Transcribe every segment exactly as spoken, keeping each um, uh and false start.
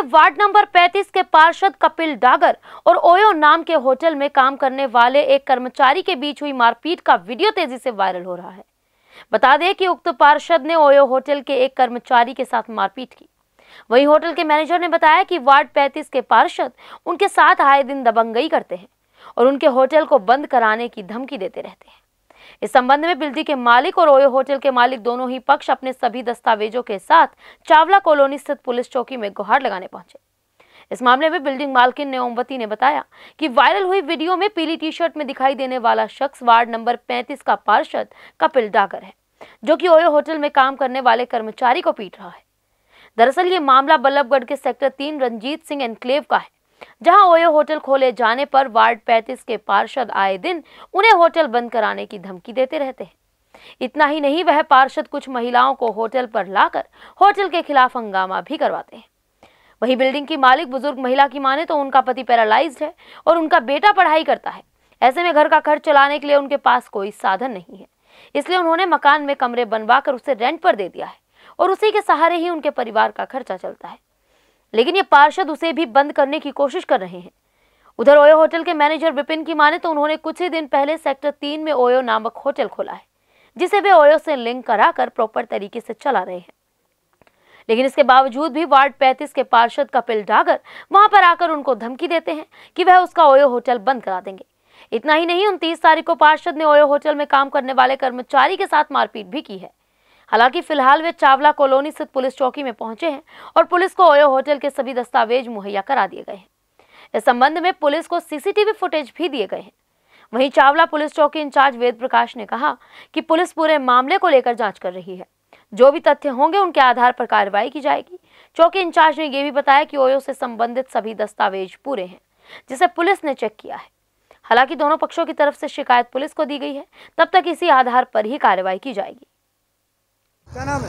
के ward number पैंतीस के पार्षद कपिल डागर और ओयो नाम के होटल में काम करने वाले एक कर्मचारी के बीच हुई मारपीट का वीडियो तेजी से वायरल हो रहा है। बता दें कि उक्त पार्षद ने ओयो होटल के एक कर्मचारी के साथ मारपीट की। वहीं होटल के मैनेजर ने बताया कि वार्ड पैंतीस के पार्षद उनके साथ आए दिन दबंगई करते हैं और उनके होटल को बंद कराने की धमकी देते रहते हैं। इस संबंध में बिल्दी के मालिक और ओयो होटल के मालिक दोनों ही पक्ष अपने सभी दस्तावेजों के साथ चावला कॉलोनी स्थित पुलिस चौकी में गुहार लगाने पहुंचे। इस मामले में बिल्डिंग मालकिन ने ओमवती ने बताया कि वायरल हुई वीडियो में पीली टी शर्ट में दिखाई देने वाला शख्स वार्ड नंबर पैंतीस का पार्षद कपिल डागर है, जो कि ओयो होटल में काम करने वाले कर्मचारी को पीट रहा है। दरअसल ये मामला बल्लभगढ़ के सेक्टर तीन रंजीत सिंह एनक्लेव का है, जहां ओयो होटल खोले जाने पर वार्ड पैंतीस के पार्षद आए दिन उन्हें होटल बंद कराने की धमकी देते रहते हैं। इतना ही नहीं, वह पार्षद कुछ महिलाओं को होटल पर लाकर होटल के खिलाफ हंगामा भी करवाते हैं। वही बिल्डिंग की मालिक बुजुर्ग महिला की माने तो उनका पति पैरालाइज्ड है और उनका बेटा पढ़ाई करता है। ऐसे में घर का खर्च चलाने के लिए उनके पास कोई साधन नहीं है, इसलिए उन्होंने मकान में कमरे बनवा कर उसे रेंट पर दे दिया है और उसी के सहारे ही उनके परिवार का खर्चा चलता है। लेकिन ये पार्षद उसे भी बंद करने की कोशिश कर रहे हैं। उधर ओयो होटल के मैनेजर विपिन की माने तो उन्होंने कुछ ही दिन पहले सेक्टर तीन में ओयो नामक होटल खोला है, जिसे वे ओयो से लिंक कराकर प्रॉपर तरीके से चला रहे हैं। लेकिन इसके बावजूद भी वार्ड पैंतीस के पार्षद कपिल डागर वहां पर आकर उनको धमकी देते हैं कि वह उसका ओयो होटल बंद करा देंगे। इतना ही नहीं, उनतीस तारीख को पार्षद ने ओयो होटल में काम करने वाले कर्मचारी के साथ मारपीट भी की है। हालांकि फिलहाल वे चावला कॉलोनी स्थित पुलिस चौकी में पहुंचे हैं और पुलिस को ओयो होटल के सभी दस्तावेज मुहैया करा दिए गए हैं। इस संबंध में पुलिस को सीसीटीवी फुटेज भी दिए गए हैं। वहीं चावला पुलिस चौकी इंचार्ज वेद प्रकाश ने कहा कि पुलिस पूरे मामले को लेकर जांच कर रही है, जो भी तथ्य होंगे उनके आधार पर कार्रवाई की जाएगी। चौकी इंचार्ज ने यह भी बताया कि ओयो से संबंधित सभी दस्तावेज पूरे हैं, जिसे पुलिस ने चेक किया है। हालांकि दोनों पक्षों की तरफ से शिकायत पुलिस को दी गई है, तब तक इसी आधार पर ही कार्रवाई की जाएगी। क्या नाम है?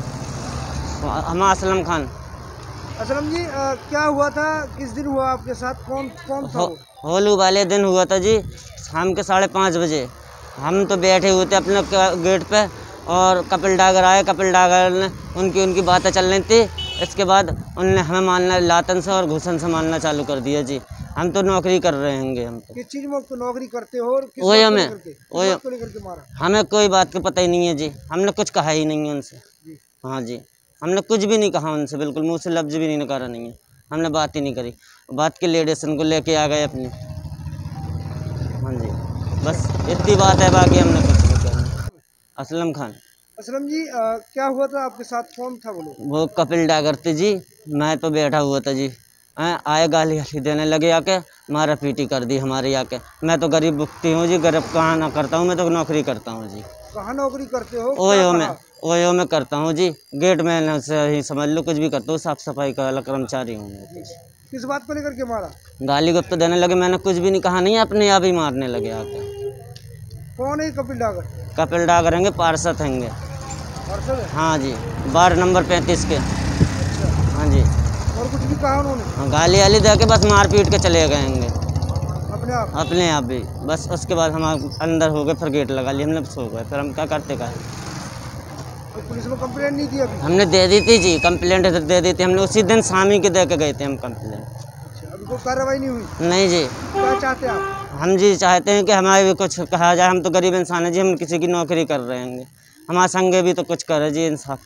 हम असलम खान। असलम जी, आ, क्या हुआ था? किस दिन हुआ आपके साथ? कौन कौन था? हो, होलू वाले दिन हुआ था जी, शाम के साढ़े पाँच बजे। हम तो बैठे हुए थे अपने गेट पे और कपिल डागर आए। कपिल डागर ने उनकी उनकी बातें चल रही थी। इसके बाद उनने हमें मारना, लातन से और घुसन से मारना चालू कर दिया जी। हम तो नौकरी कर रहे होंगे। हम तो किस चीज़ में तो नौकरी करते हो? और वही हमें वही हमें कोई बात का पता ही नहीं है जी। हमने कुछ कहा ही नहीं है उनसे। हाँ जी, हमने कुछ भी नहीं कहा उनसे, बिल्कुल मुँह से लफ्ज भी नहीं निकाला नहीं है। हमने बात ही नहीं करी। बात के लेडीज उनको लेके आ गए अपने। हाँ जी, बस इतनी बात है, बाकी हमने कुछ नहीं कहा। असलम खान। असलम जी, आ, क्या हुआ था आपके साथ? कौन था बोलो? वो कपिल डागर थे जी। मैं तो बैठा हुआ था जी। आए गाली गाली देने लगे आके, मारा पीटी कर दी हमारी आके। मैं तो गरीब भुगती हूँ जी, गरीब कहाँ ना करता हूँ, मैं तो नौकरी करता हूँ जी। कहाँ नौकरी करते हो? ओयो में ओयो में करता हूँ जी। गेट में से ही समझ लो, कुछ भी करता हूँ, साफ सफाई का कर्मचारी हूँ मैं। किस बात को लेकर के मारा? गाली गप तो देने लगे, मैंने कुछ भी नहीं कहा नहीं, अपने आप ही मारने लगे आके। कौन है कपिल डागर? कपिल डागर होंगे, पार्षद होंगे। हाँ जी, वार्ड नंबर पैंतीस के। हाँ जी। और कुछ भी कहा उन्होंने? गाली वाली दे के बस मार पीट के चले गए होंगे अपने आप अपने आप भी बस। उसके बाद हम अंदर हो गए, फिर गेट लगा लिया हमने, सो गए। फिर हम क्या करते का? तो पुलिस को कंप्लेंट नहीं दिया? हमने दे दी थी जी, कंप्लेंट दे दी थी हमने। उसी दिन शाम ही के दे के गए थे हम कंप्लेंट। अभी कोई कार्रवाई नहीं हुई? नहीं जी। क्या चाहते हैं आप? हम जी चाहते हैं कि हमारे भी कुछ कहा जाए। हम तो गरीब इंसान है जी, हम किसी की नौकरी कर रहे होंगे, हमारे संगे भी तो कुछ करे जी इंसाफ।